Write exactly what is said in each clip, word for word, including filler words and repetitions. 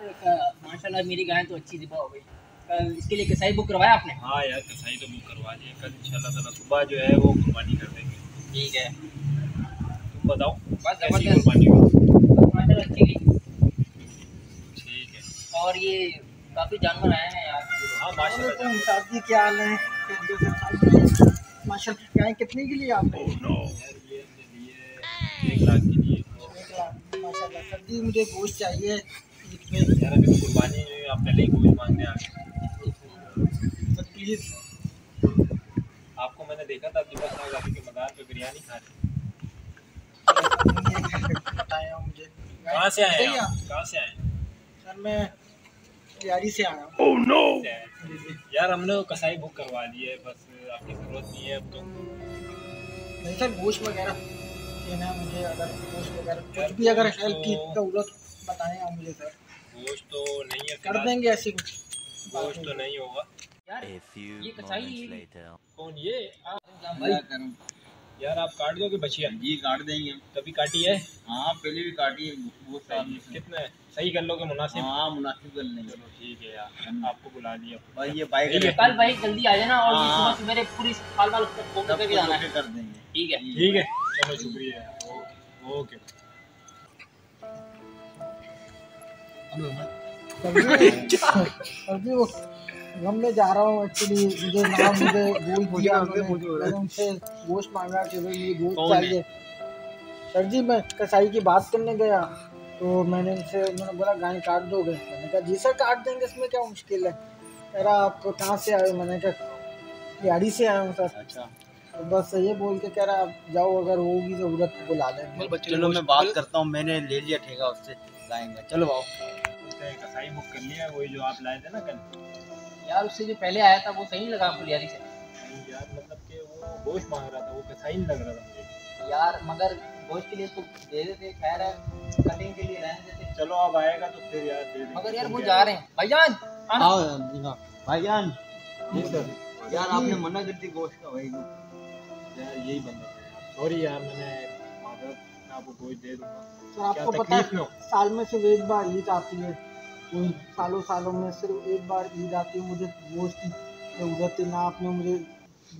यार माशाल्लाह मेरी गाय तो अच्छी दिबा हो गई। कल इसके लिए कसाई बुक करवाया आपने? हाँ यार कसाई तो बुक करवा दिया, कल इंशाल्लाह ताला सुबह जो है वो कुर्बानी कर देंगे। ठीक है तुम बताओ बस कुर्बानी माशाल्लाह अच्छी गई। ठीक है और ये काफ़ी जानवर आए हैं यार। हाँ माशाल्लाह क्या हाल है माशाल्लाह? गाय कितने के लिए आपने? एक लाख के लिए माशाल्लाह। सर जी मुझे गोश्त चाहिए यार, अभी कुर्बानी है आप पहले ही गोश्त मांगने आ गए। सर प्लीज़ आपको मैंने देखा था आपके पास गाड़ी के मदार पे बिरयानी खा रहे हो। मुझे कहाँ से आए हैं? कहाँ से आए हैं? सर मैं तैयारी से आया हूँ। ओह नो यार हमने कसाई बुक करवा ली है, बस आपकी ज़रूरत नहीं है अब तो। नहीं सर गोश्त वगैरह ना मुझे अगर गोश्त वगैरह कुछ भी अगर हेल्प की जरूरत बताएं आप मुझे। सर गोश्त तो नहीं है, कर देंगे ऐसी कुछ गोश्त तो नहीं होगा यार। ये कसाई कौन ये करूं यार? आप काट दोगे बचिया? जी काट देंगे। कभी काटी है? हाँ पहले भी काटी है। वो साहब कितना सही कर लोगे? मुनासिब। हाँ मुनासिब कर लेंगे। चलो ठीक है यार आपको बुला लिया भाई। ये बाइक कल भाई जल्दी आ जाना और सुबह सवेरे पूरी हाल वाल पे भी आना है। कर देंगे ठीक है ठीक है चलो शुक्रिया ओके। अभी वो हम मैं जा रहा हूँ एक्चुअली, मुझे नाम मुझे भूल हो गया, मैंने उनसे गोश्त मांगा कि भाई मुझे गोश्त चाहिए। सर जी मैं कसाई की बात करने गया तो मैंने उनसे उन्होंने बोला गाय काट दोगे? मैंने कहा जी सर काट देंगे, इसमें क्या मुश्किल है। कह रहा आप कहाँ से आए हो? मैंने कहा गाड़ी से आया हूँ सर। अच्छा तो बस ये बोल के कह रहा आप जाओ अगर होगी ज़रूरत तो बुला देंगे। चलो मैं बात करता हूँ, मैंने ले लिया ठेका उससे लाएंगे। चलो आओ कसाई बुक कर लिया वही जो आप लाए थे ना कल यार, उससे जो पहले आया था वो सही लगा आपको? यार मतलब कि वो गोश्त मांग रहा था, वो कसाई नहीं लग रहा था मुझे यार, मगर गोश्त के लिए तो दे देते। खैर है कटिंग के लिए रहने देते। चलो अब आएगा तो फिर यार दे दे। मगर यार वो जा रहे हैं भाईजान। हाँ भाईजान जी सर यार आपने मना कर दी गोश्त का भाई यार, यही बंदा सॉरी यार मैंने माजरत आपको गोश्त दे दूँगा। सर आपको पता साल में सिर्फ एक बार ईद आती है, सालों सालों में सिर्फ एक बार ईद आती है, मुझे गोश्त की जरूरत थी ना, आपने मुझे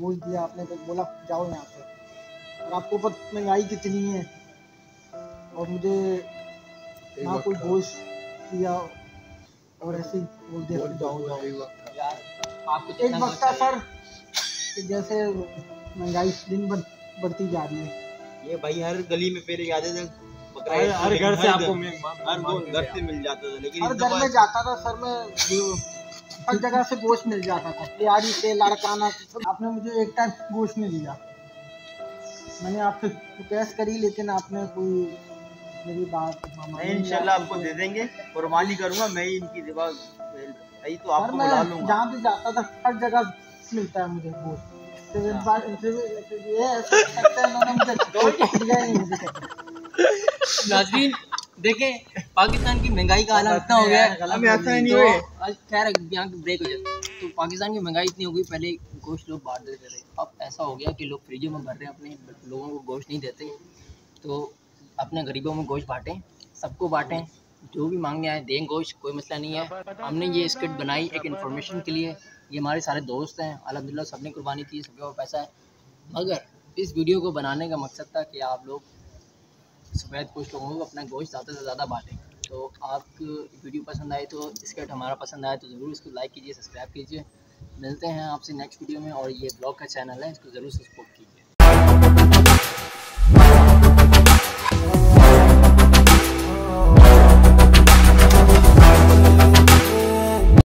गोश्त दिया, आपने तो बोला जाओ यहाँ से। और आपको पता महंगाई कितनी है और मुझे ना कोई गोश्त दिया और ऐसे बोल दिया जाओ जाओ यार। आपको एक वक्त था सर कि जैसे महंगाई दिन भर बढ़ती जा रही है। ये भाई हर गली में पहले याद है हर घर से आपको हर घर से मिल जाता था, लेकिन हर घर में जाता था सर मैं हर जगह से गोश्त मिल जाता था, तैयारी से लड़काना। आपने मुझे एक टाइम गोश्त नहीं दिया, मैंने आपसे रिक्वेस्ट करी लेकिन आपने कोई मेरी बात नहीं। इंशाल्लाह आपको दे देंगे, कुर्बानी करूँगा मैं ही इनकी दिमाग सही तो आपको बुला लूँगा। जहाँ भी जाता था हर जगह मिलता है मुझे गोश्त। नाज़रीन देखें पाकिस्तान की महंगाई का हालात इतना हो गया है, आज खैर यहाँ ब्रेक हो जाता है। तो पाकिस्तान की महंगाई इतनी हो गई, पहले गोश्त लोग बांट देते थे, अब ऐसा हो गया कि लोग फ्रिजों में भर रहे हैं, अपने लोगों को गोश्त नहीं देते। तो अपने गरीबों में गोश्त बांटें, सबको बांटें, जो भी मांगने आए दें गोश्त, कोई मसला नहीं है। हमने ये स्किट बनाई एक इन्फॉर्मेशन के लिए, ये हमारे सारे दोस्त हैं अल्हम्दुलिल्लाह, सबने कुर्बानी की, सबके पास पैसा है। मगर इस वीडियो को बनाने का मकसद था कि आप लोग सफ़ेद कुछ लोगों को अपना गोश्त ज़्यादा से ज़्यादा बांटें। तो आपको वीडियो पसंद आए तो स्किट हमारा पसंद आए तो ज़रूर इसको लाइक कीजिए, सब्सक्राइब कीजिए। मिलते हैं आपसे नेक्स्ट वीडियो में, और ये ब्लॉग का चैनल है इसको ज़रूर सपोर्ट कीजिए।